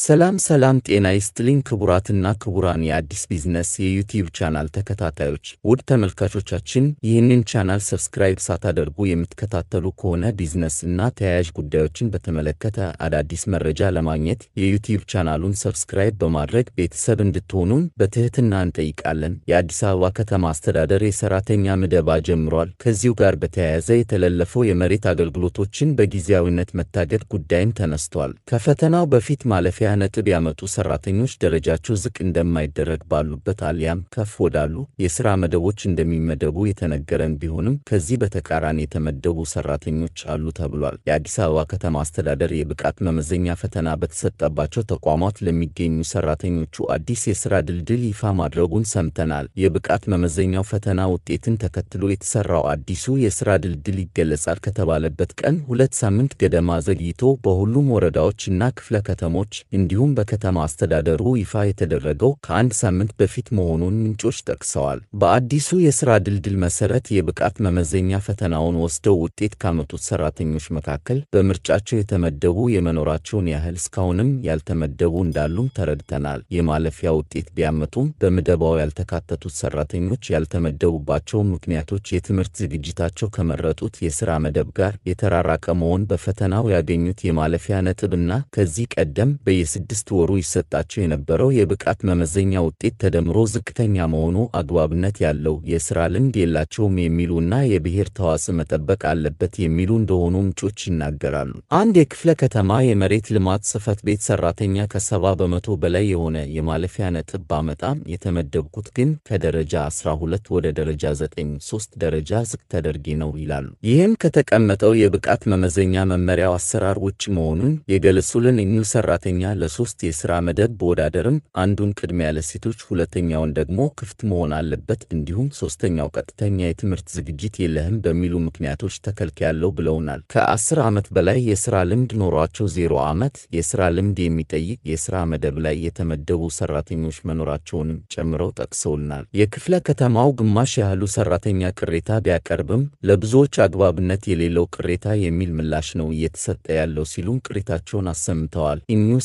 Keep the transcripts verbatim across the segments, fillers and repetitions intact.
ሰላም ሰላም ጤና ይስጥልኝ ክቡራትና ክቡራን የአዲስ ቢዝነስ የዩቲዩብ ቻናል ተከታታዮች ውድ ተመልካቾቻችን ይህንን ቻናል ሰብስክራይብ ሳታደርጉ የምትከታተሉ ከሆነ ቢዝነስና ተያያዥ ጉዳዮችን በተመለከተ አዳዲስ መረጃ ለማግኘት የዩቲዩብ ቻናሉን ሰብስክራይብ በማድረግ ቤተሰብ እንድትሆኑ በትህትና እንጠይቃለን። የአዲስ አበባ ከተማ አስተዳደር የሰራተኛ ምደባ ጀምሯል። ከዚሁ ጋር በተያያዘ የተለለፈው የመሬት አገልግሎቶችን በጊዜያዊነት መታገድ ጉዳይም ተነስቷል። ከፈተናው በፊት ማለፍ ያነጥብ ያመጡ ሰራተኞች ደረጃቸው ዝቅ እንደማይደረግ ባሉበት አልያም ከፍ ወዳሉ የሥራ መደቦች እንደሚመደቡ የተነገረን ቢሆንም ከዚህ በተቃራኒ የተመደቡ ሰራተኞች አሉ ተብሏል። የአዲስ አበባ ከተማ አስተዳደር የብቃት መመዘኛ ፈተና በተሰጠባቸው ተቋማት ለሚገኙ ሰራተኞቹ አዲስ የሥራ ድልድል ይፋ ማድረጉን ሰምተናል። የብቃት መመዘኛው ፈተና ውጤትን ተከትሎ የተሰራው አዲሱ የሥራ ድልድል ይገለጻል ከተባለበት ቀን ሁለት ሳምንት ገደማ ዘግይቶ በሁሉም ወረዳዎችና ክፍለ ከተሞች እንዲሁም በከተማ አስተዳደሩ ይፋ የተደረገው ከአንድ ሳምንት በፊት መሆኑን ምንጮች ጠቅሰዋል። በአዲሱ የሥራ ድልድል መሰረት የብቃት መመዘኛ ፈተናውን ወስደው ውጤት ካመጡት ሰራተኞች መካከል በምርጫቸው የተመደቡ የመኖራቸውን ያህል እስካሁንም ያልተመደቡ እንዳሉም ተረድተናል። የማለፊያ ውጤት ቢያመጡም በምደባው ያልተካተቱት ሰራተኞች ያልተመደቡባቸው ምክንያቶች የትምህርት ዝግጅታቸው ከመረጡት የሥራ መደብ ጋር የተራራቀ መሆን፣ በፈተናው ያገኙት የማለፊያ ነጥብና ከዚህ ቀደም በየስድስት ወሩ ይሰጣቸው የነበረው የብቃት መመዘኛ ውጤት ተደምሮ ዝቅተኛ መሆኑ፣ አግባብነት ያለው የሥራ ልምድ የላቸውም የሚሉና የብሔር ተዋጽኦ መጠበቅ አለበት የሚሉ እንደሆኑ ምንጮች ይናገራሉ። አንድ የክፍለ ከተማ የመሬት ልማት ጽሕፈት ቤት ሰራተኛ ከሰባ በመቶ በላይ የሆነ የማለፊያ ነጥብ ባመጣም የተመደብኩት ግን ከደረጃ አስራ ሁለት ወደ ደረጃ ዘጠኝ ሶስት ደረጃ ዝቅ ተደርጌ ነው ይላሉ። ይህም ከተቀመጠው የብቃት መመዘኛ መመሪያው አሰራር ውጭ መሆኑን የገለጹልን እኚህ ሰራተኛ ለሶስት የሥራ መደብ በወዳደርም አንዱን ቅድሚያ ለሴቶች፣ ሁለተኛውን ደግሞ ክፍት መሆን አለበት፣ እንዲሁም ሶስተኛው ቀጥተኛ የትምህርት ዝግጅት የለህም በሚሉ ምክንያቶች ተከልክያለሁ ብለውናል። ከአስር ዓመት በላይ የሥራ ልምድ ኖሯቸው ዜሮ ዓመት የሥራ ልምድ የሚጠይቅ የሥራ መደብ ላይ የተመደቡ ሰራተኞች መኖራቸውንም ጨምረው ጠቅሰውልናል። የክፍለ ከተማው ግማሽ ያህሉ ሰራተኛ ቅሬታ ቢያቀርብም ለብዙዎች አግባብነት የሌለው ቅሬታ የሚል ምላሽ ነው እየተሰጠ ያለው ሲሉም ቅሬታቸውን አሰምተዋል።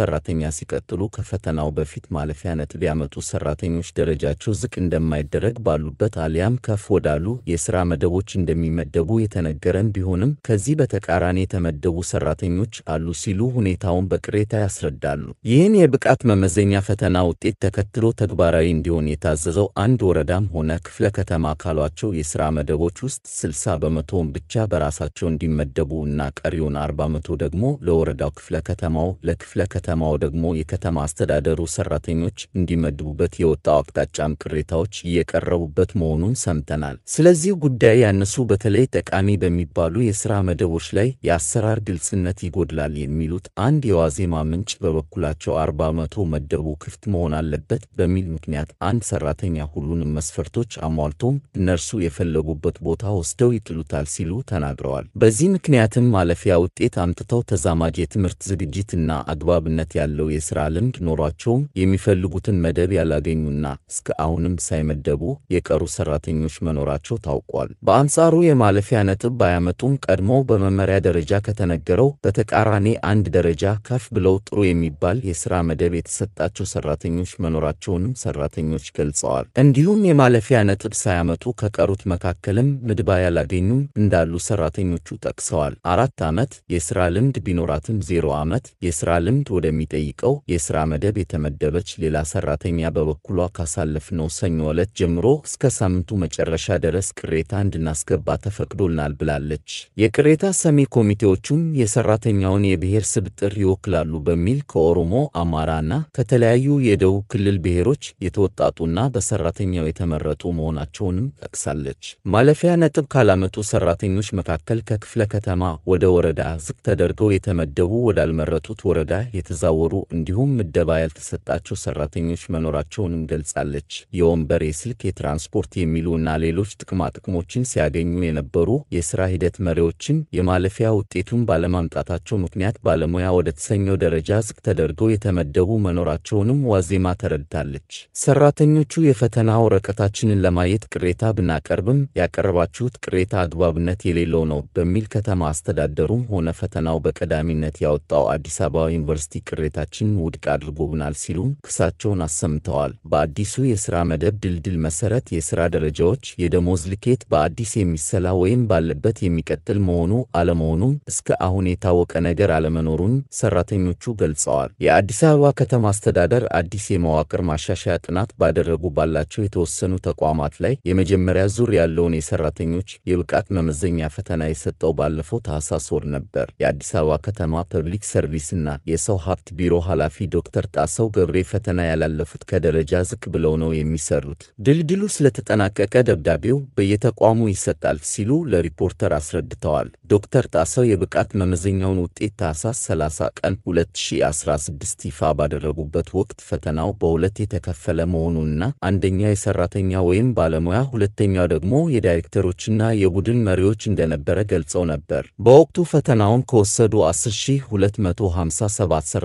ሰራተኛ ሲቀጥሉ ከፈተናው በፊት ማለፊያ ነጥብ ያመጡ ሰራተኞች ደረጃቸው ዝቅ እንደማይደረግ ባሉበት አልያም ከፍ ወዳሉ የሥራ መደቦች እንደሚመደቡ የተነገረን ቢሆንም ከዚህ በተቃራኒ የተመደቡ ሰራተኞች አሉ ሲሉ ሁኔታውን በቅሬታ ያስረዳሉ። ይህን የብቃት መመዘኛ ፈተና ውጤት ተከትሎ ተግባራዊ እንዲሆን የታዘዘው አንድ ወረዳም ሆነ ክፍለ ከተማ ካሏቸው የሥራ መደቦች ውስጥ ስልሳ በመቶውን ብቻ በራሳቸው እንዲመደቡ እና ቀሪውን አርባ በመቶ ደግሞ ለወረዳው ክፍለ ከተማው ለክፍለ ከተማው ደግሞ የከተማ አስተዳደሩ ሰራተኞች እንዲመድቡበት የወጣው አቅጣጫም ቅሬታዎች እየቀረቡበት መሆኑን ሰምተናል። ስለዚህ ጉዳይ ያነሱ በተለይ ጠቃሚ በሚባሉ የሥራ መደቦች ላይ የአሰራር ግልጽነት ይጎድላል የሚሉት አንድ የዋዜማ ምንጭ በበኩላቸው አርባ በመቶ መደቡ ክፍት መሆን አለበት በሚል ምክንያት አንድ ሰራተኛ ሁሉንም መስፈርቶች አሟልቶም እነርሱ የፈለጉበት ቦታ ወስደው ይጥሉታል ሲሉ ተናግረዋል። በዚህ ምክንያትም ማለፊያ ውጤት አምጥተው ተዛማጅ የትምህርት ዝግጅትና አግባብ ነት ያለው የሥራ ልምድ ኖሯቸውም የሚፈልጉትን መደብ ያላገኙና እስከ አሁንም ሳይመደቡ የቀሩ ሰራተኞች መኖራቸው ታውቋል። በአንጻሩ የማለፊያ ነጥብ ባያመጡም ቀድሞ በመመሪያ ደረጃ ከተነገረው በተቃራኒ አንድ ደረጃ ከፍ ብለው ጥሩ የሚባል የሥራ መደብ የተሰጣቸው ሰራተኞች መኖራቸውንም ሰራተኞች ገልጸዋል። እንዲሁም የማለፊያ ነጥብ ሳያመጡ ከቀሩት መካከልም ምደባ ያላገኙም እንዳሉ ሰራተኞቹ ጠቅሰዋል። አራት ዓመት የሥራ ልምድ ቢኖራትም ዜሮ ዓመት የሥራ ልምድ ወደሚጠይቀው የሥራ መደብ የተመደበች ሌላ ሰራተኛ በበኩሏ ካሳለፍነው ሰኞ ዕለት ጀምሮ እስከ ሳምንቱ መጨረሻ ድረስ ቅሬታ እንድናስገባ ተፈቅዶልናል ብላለች። የቅሬታ ሰሚ ኮሚቴዎቹም የሰራተኛውን የብሔር ስብጥር ይወክላሉ በሚል ከኦሮሞ፣ አማራና ከተለያዩ የደቡብ ክልል ብሔሮች የተወጣጡና በሰራተኛው የተመረጡ መሆናቸውንም ጠቅሳለች። ማለፊያ ነጥብ ካላመጡ ሰራተኞች መካከል ከክፍለ ከተማ ወደ ወረዳ ዝቅ ተደርገው የተመደቡ ወዳልመረጡት ወረዳ የተዛወሩ እንዲሁም ምደባ ያልተሰጣቸው ሰራተኞች መኖራቸውንም ገልጻለች። የወንበር፣ የስልክ፣ የትራንስፖርት የሚሉና ሌሎች ጥቅማ ጥቅሞችን ሲያገኙ የነበሩ የሥራ ሂደት መሪዎችን የማለፊያ ውጤቱን ባለማምጣታቸው ምክንያት ባለሙያ ወደ ተሰኘው ደረጃ ዝቅ ተደርገው የተመደቡ መኖራቸውንም ዋዜማ ተረድታለች። ሰራተኞቹ የፈተና ወረቀታችንን ለማየት ቅሬታ ብናቀርብም ያቀረባችሁት ቅሬታ አግባብነት የሌለው ነው በሚል ከተማ አስተዳደሩም ሆነ ፈተናው በቀዳሚነት ያወጣው አዲስ አበባ ዩኒቨርሲቲ ቅሬታችን ውድቅ አድርጎብናል ሲሉ ክሳቸውን አሰምተዋል። በአዲሱ የሥራ መደብ ድልድል መሰረት የሥራ ደረጃዎች የደሞዝ ልኬት በአዲስ የሚሰላ ወይም ባለበት የሚቀጥል መሆኑ አለመሆኑ እስከ አሁን የታወቀ ነገር አለመኖሩን ሰራተኞቹ ገልጸዋል። የአዲስ አበባ ከተማ አስተዳደር አዲስ የመዋቅር ማሻሻያ ጥናት ባደረጉ ባላቸው የተወሰኑ ተቋማት ላይ የመጀመሪያ ዙር ያለውን የሰራተኞች የብቃት መመዘኛ ፈተና የሰጠው ባለፈው ታህሳስ ወር ነበር። የአዲስ አበባ ከተማ ፐብሊክ ሰርቪስና የሰው ሀብት ቢሮ ኃላፊ ዶክተር ጣሰው ገብሬ ፈተና ያላለፉት ከደረጃ ዝቅ ብለው ነው የሚሰሩት፣ ድልድሉ ስለተጠናቀቀ ደብዳቤው በየተቋሙ ይሰጣል ሲሉ ለሪፖርተር አስረድተዋል። ዶክተር ጣሰው የብቃት መመዘኛውን ውጤት ታህሳስ ሰላሳ ቀን ሁለት ሺህ አስራ ስድስት ይፋ ባደረጉበት ወቅት ፈተናው በሁለት የተከፈለ መሆኑንና አንደኛ የሰራተኛ ወይም ባለሙያ ሁለተኛው ደግሞ የዳይሬክተሮችና የቡድን መሪዎች እንደነበረ ገልጸው ነበር። በወቅቱ ፈተናውን ከወሰዱ አስር ሺህ ሁለት መቶ ሃምሳ ሰባት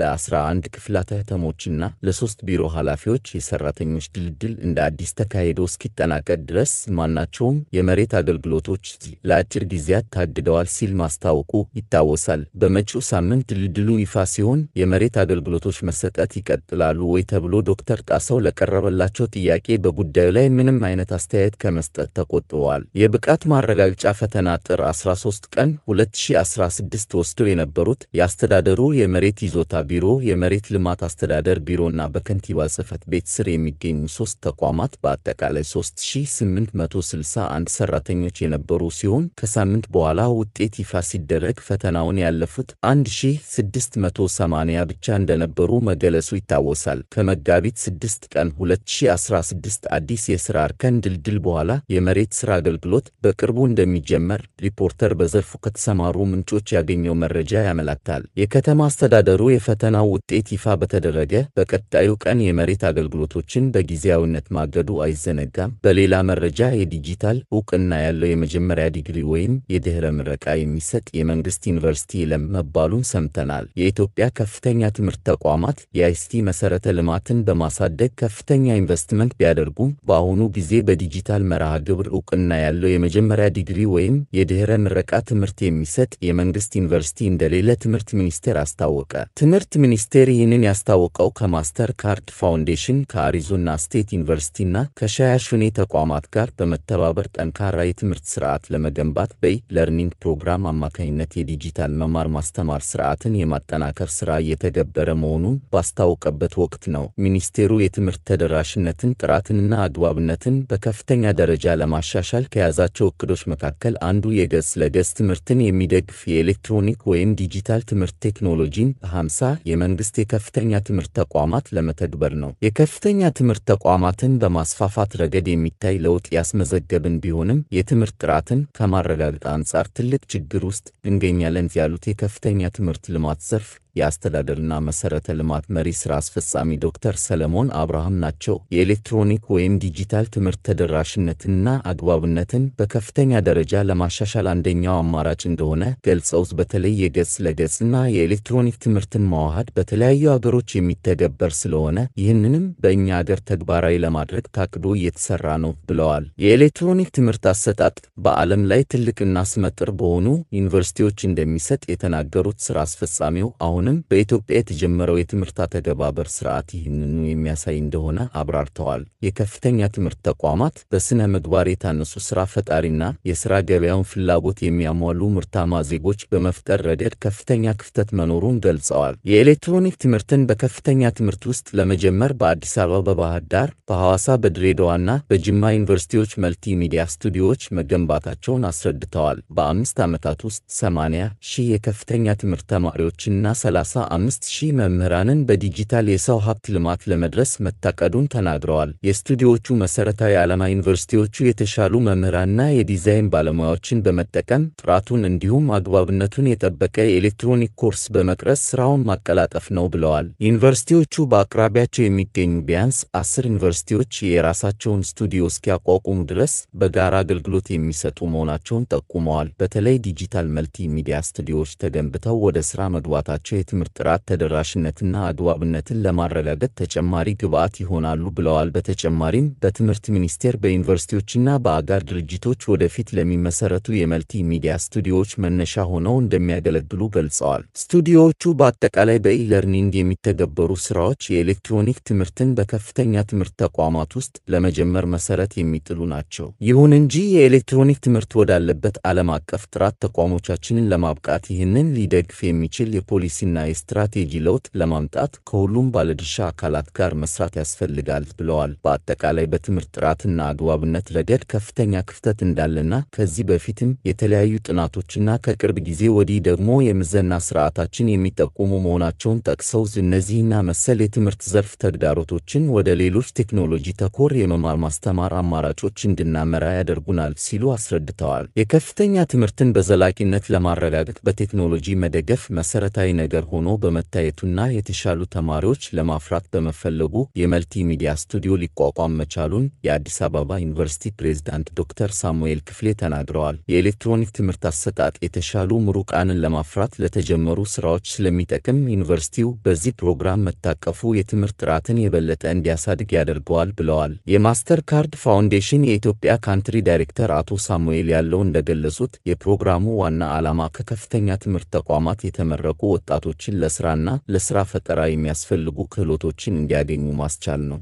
ለ11 ክፍላተ ከተሞችና ለሶስት ቢሮ ኃላፊዎች የሰራተኞች ድልድል እንደ አዲስ ተካሂዶ እስኪጠናቀቅ ድረስ ማናቸውም የመሬት አገልግሎቶች ለአጭር ጊዜያት ታግደዋል ሲል ማስታወቁ ይታወሳል። በመጪው ሳምንት ድልድሉ ይፋ ሲሆን የመሬት አገልግሎቶች መሰጠት ይቀጥላሉ ወይ ተብሎ ዶክተር ጣሰው ለቀረበላቸው ጥያቄ በጉዳዩ ላይ ምንም አይነት አስተያየት ከመስጠት ተቆጥበዋል። የብቃት ማረጋገጫ ፈተና ጥር አስራ ሶስት ቀን ሁለት ሺህ አስራ ስድስት ወስደው የነበሩት የአስተዳደሩ የመሬት ይዞታ ቢሮ፣ የመሬት ልማት አስተዳደር ቢሮና በከንቲባ ጽሕፈት ቤት ስር የሚገኙ ሶስት ተቋማት በአጠቃላይ ሶስት ሺህ ስምንት መቶ ስልሳ አንድ ሰራተኞች የነበሩ ሲሆን ከሳምንት በኋላ ውጤት ይፋ ሲደረግ ፈተናውን ያለፉት አንድ ሺህ ስድስት መቶ ሰማንያ ብቻ እንደነበሩ መገለጹ ይታወሳል። ከመጋቢት ስድስት ቀን ሁለት ሺህ አስራ ስድስት አዲስ የሥራ እርከን ድልድል በኋላ የመሬት ሥራ አገልግሎት በቅርቡ እንደሚጀመር ሪፖርተር በዘርፉ ከተሰማሩ ምንጮች ያገኘው መረጃ ያመላክታል። የከተማ አስተዳደሩ የፈተናው ውጤት ይፋ በተደረገ በቀጣዩ ቀን የመሬት አገልግሎቶችን በጊዜያዊነት ማገዱ አይዘነጋም። በሌላ መረጃ የዲጂታል እውቅና ያለው የመጀመሪያ ዲግሪ ወይም የድህረ ምረቃ የሚሰጥ የመንግስት ዩኒቨርሲቲ ለመባሉን ሰምተናል። የኢትዮጵያ ከፍተኛ ትምህርት ተቋማት የአይሲቲ መሰረተ ልማትን በማሳደግ ከፍተኛ ኢንቨስትመንት ቢያደርጉም በአሁኑ ጊዜ በዲጂታል መርሃ ግብር እውቅና ያለው የመጀመሪያ ዲግሪ ወይም የድህረ ምረቃ ትምህርት የሚሰጥ የመንግስት ዩኒቨርሲቲ እንደሌለ ትምህርት ሚኒስቴር አስታወቀ። ትምህርት ሚኒስቴር ይህንን ያስታወቀው ከማስተር ካርድ ፋውንዴሽን፣ ከአሪዞና ስቴት ዩኒቨርሲቲና ከሻያሹኔ ተቋማት ጋር በመተባበር ጠንካራ የትምህርት ስርዓት ለመገንባት በኢ-ለርኒንግ ፕሮግራም አማካኝነት የዲጂታል መማር ማስተማር ስርዓትን የማጠናከር ስራ እየተገበረ መሆኑን ባስታወቀበት ወቅት ነው። ሚኒስቴሩ የትምህርት ተደራሽነትን ጥራትንና አግባብነትን በከፍተኛ ደረጃ ለማሻሻል ከያዛቸው እቅዶች መካከል አንዱ የገጽ ለገጽ ትምህርትን የሚደግፍ የኤሌክትሮኒክ ወይም ዲጂታል ትምህርት ቴክኖሎጂን በ50 የመንግስት የከፍተኛ ትምህርት ተቋማት ለመተግበር ነው። የከፍተኛ ትምህርት ተቋማትን በማስፋፋት ረገድ የሚታይ ለውጥ ያስመዘገብን ቢሆንም የትምህርት ጥራትን ከማረጋገጥ አንጻር ትልቅ ችግር ውስጥ እንገኛለን ያሉት የከፍተኛ ትምህርት ልማት ዘርፍ የአስተዳደርና መሰረተ ልማት መሪ ስራ አስፈጻሚ ዶክተር ሰለሞን አብርሃም ናቸው። የኤሌክትሮኒክ ወይም ዲጂታል ትምህርት ተደራሽነትና አግባብነትን በከፍተኛ ደረጃ ለማሻሻል አንደኛው አማራጭ እንደሆነ ገልጸው በተለይ የገጽ ለገጽና የኤሌክትሮኒክ ትምህርትን ማዋሃድ በተለያዩ አገሮች የሚተገበር ስለሆነ ይህንንም በእኛ አገር ተግባራዊ ለማድረግ ታቅዶ እየተሰራ ነው ብለዋል። የኤሌክትሮኒክ ትምህርት አሰጣጥ በዓለም ላይ ትልቅና ስመጥር በሆኑ ዩኒቨርሲቲዎች እንደሚሰጥ የተናገሩት ስራ አስፈጻሚው አሁን በኢትዮጵያ የተጀመረው የትምህርት አተገባበር ስርዓት ይህንኑ የሚያሳይ እንደሆነ አብራርተዋል። የከፍተኛ ትምህርት ተቋማት በስነ ምግባር የታነጹ ስራ ፈጣሪና የስራ ገበያውን ፍላጎት የሚያሟሉ ምርታማ ዜጎች በመፍጠር ረገድ ከፍተኛ ክፍተት መኖሩን ገልጸዋል። የኤሌክትሮኒክ ትምህርትን በከፍተኛ ትምህርት ውስጥ ለመጀመር በአዲስ አበባ፣ በባህር ዳር፣ በሐዋሳ፣ በድሬዳዋና በጅማ ዩኒቨርሲቲዎች መልቲ ሚዲያ ስቱዲዮዎች መገንባታቸውን አስረድተዋል። በአምስት ዓመታት ውስጥ ሰማንያ ሺህ የከፍተኛ ትምህርት ተማሪዎችና ሰላሳ አምስት ሺህ መምህራንን በዲጂታል የሰው ሀብት ልማት ለመድረስ መታቀዱን ተናግረዋል። የስቱዲዮቹ መሰረታዊ ዓላማ ዩኒቨርሲቲዎቹ የተሻሉ መምህራንና የዲዛይን ባለሙያዎችን በመጠቀም ጥራቱን እንዲሁም አግባብነቱን የጠበቀ የኤሌክትሮኒክ ኮርስ በመቅረጽ ስራውን ማቀላጠፍ ነው ብለዋል። ዩኒቨርሲቲዎቹ በአቅራቢያቸው የሚገኙ ቢያንስ አስር ዩኒቨርሲቲዎች የራሳቸውን ስቱዲዮ እስኪያቋቁሙ ድረስ በጋራ አገልግሎት የሚሰጡ መሆናቸውን ጠቁመዋል። በተለይ ዲጂታል መልቲሚዲያ ስቱዲዮዎች ተገንብተው ወደ ስራ መግባታቸው የትምህርት ጥራት ተደራሽነትና አግባብነትን ለማረጋገጥ ተጨማሪ ግብአት ይሆናሉ ብለዋል። በተጨማሪም በትምህርት ሚኒስቴር በዩኒቨርሲቲዎችና በአጋር ድርጅቶች ወደፊት ለሚመሰረቱ የመልቲሚዲያ ስቱዲዮዎች መነሻ ሆነው እንደሚያገለግሉ ገልጸዋል። ስቱዲዮዎቹ በአጠቃላይ በኢ-ለርኒንግ የሚተገበሩ ስራዎች የኤሌክትሮኒክ ትምህርትን በከፍተኛ ትምህርት ተቋማት ውስጥ ለመጀመር መሰረት የሚጥሉ ናቸው። ይሁን እንጂ የኤሌክትሮኒክ ትምህርት ወዳለበት ዓለም አቀፍ ጥራት ተቋሞቻችንን ለማብቃት ይህንን ሊደግፍ የሚችል የፖሊሲና የስትራቴጂ ለውጥ ለማምጣት ከሁሉም ባለድርሻ አካላት ጋር መስራት ያስፈልጋል ብለዋል። በአጠቃላይ በትምህርት ጥራትና አግባብነት ረገድ ከፍተኛ ክፍተት እንዳለና ከዚህ በፊትም የተለያዩ ጥናቶችና ከቅርብ ጊዜ ወዲህ ደግሞ የምዘና ስርዓታችን የሚጠቁሙ መሆናቸውን ጠቅሰው እነዚህና መሰል የትምህርት ዘርፍ ተግዳሮቶችን ወደ ሌሎች ቴክኖሎጂ ተኮር የመማር ማስተማር አማራጮች እንድናመራ ያደርጉናል ሲሉ አስረድተዋል። የከፍተኛ ትምህርትን በዘላቂነት ለማረጋገጥ በቴክኖሎጂ መደገፍ መሰረታዊ ነገር ሆኖ በመታየቱና የተሻሉ ተማሪዎች ለማፍራት በመፈለጉ የመልቲሚዲያ ስቱዲዮ ሊቋቋም መቻሉን የአዲስ አበባ ዩኒቨርሲቲ ፕሬዝዳንት ዶክተር ሳሙኤል ክፍሌ ተናግረዋል። የኤሌክትሮኒክ ትምህርት አሰጣጥ የተሻሉ ምሩቃንን ለማፍራት ለተጀመሩ ስራዎች ስለሚጠቅም ዩኒቨርሲቲው በዚህ ፕሮግራም መታቀፉ የትምህርት ጥራትን የበለጠ እንዲያሳድግ ያደርገዋል ብለዋል። የማስተር ካርድ ፋውንዴሽን የኢትዮጵያ ካንትሪ ዳይሬክተር አቶ ሳሙኤል ያለው እንደገለጹት የፕሮግራሙ ዋና ዓላማ ከከፍተኛ ትምህርት ተቋማት የተመረቁ ወጣቶችን ለስራና ለስራ ፈጠራ የሚያስፈልጉ ክህሎቶችን እንዲያገኙ ማስቻል ነው።